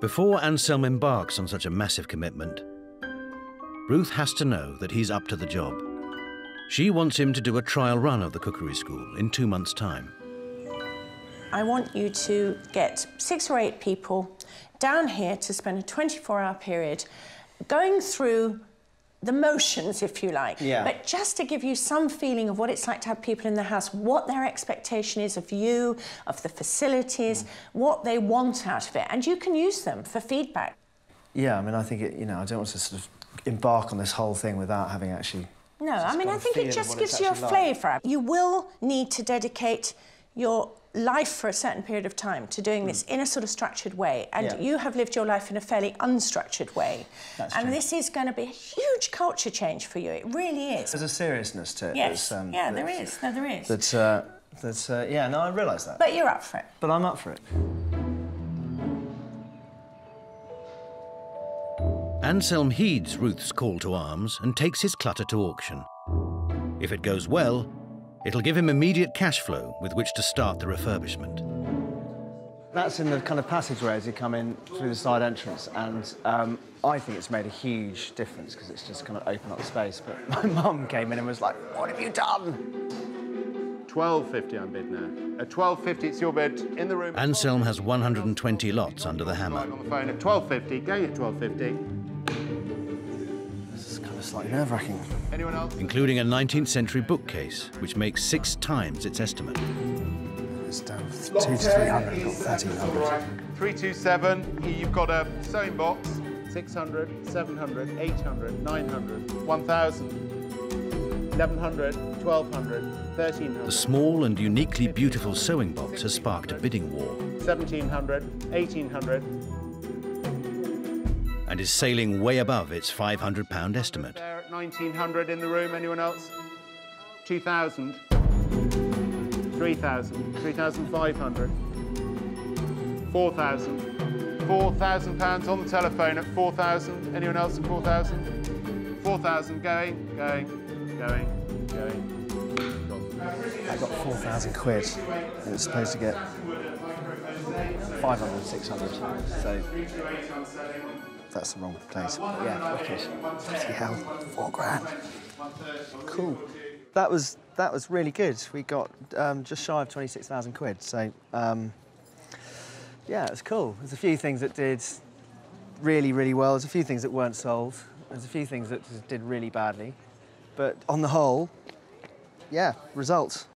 Before Anselm embarks on such a massive commitment, Ruth has to know that he's up to the job. She wants him to do a trial run of the cookery school in 2 months' time. I want you to get 6 or 8 people down here to spend a 24-hour period going through the motions, if you like, but just to give you some feeling of what it's like to have people in the house, what their expectation is of you, of the facilities, what they want out of it, and you can use them for feedback. Yeah, I mean, I think, you know, I don't want to sort of embark on this whole thing without having actually... No, I mean, I think it just gives you a flavour. You will need to dedicate your life for a certain period of time to doing this in a sort of structured way, and you have lived your life in a fairly unstructured way. That's true. This is going to be a huge culture change for you. It really is. There's a seriousness to it. Yes, yeah, there is. No, there is. Yeah, no, I realise that. But you're up for it. But I'm up for it. Anselm heeds Ruth's call to arms and takes his clutter to auction. If it goes well, it'll give him immediate cash flow with which to start the refurbishment. That's in the kind of passageway as you come in through the side entrance, and I think it's made a huge difference because it's just kind of opened up space. But my mum came in and was like, "What have you done?" £12.50 I'm bid now. At £12.50, it's your bid in the room. Anselm has 120 lots under the hammer. On the phone at £12.50, going at £12.50. Slightly nerve-wracking. Anyone else? Including a 19th-century bookcase, which makes 6 times its estimate. It's down 200 to 300, not 1,300. Right. 327. Here you've got a sewing box. 600, 700, 800, 900, 1,000, 1,100, 1,200, 1,300. The small and uniquely beautiful sewing box has sparked a bidding war. 1,700, 1,800. And is sailing way above its £500 estimate. There at 1,900 in the room, anyone else? 2,000, 3,000, 3,500, 4,000, £4,000 on the telephone at 4,000. Anyone else at 4,000? 4,000, going, going, going, going. I got 4,000 quid, and it's supposed to get 500, 600, so that's the wrong place. Yeah, wicked. Bloody hell, 4 grand. Cool. That was really good. We got just shy of 26,000 quid, so yeah, it was cool. There's a few things that did really, really well. There's a few things that weren't sold. There's a few things that did really badly, but on the whole, yeah, results.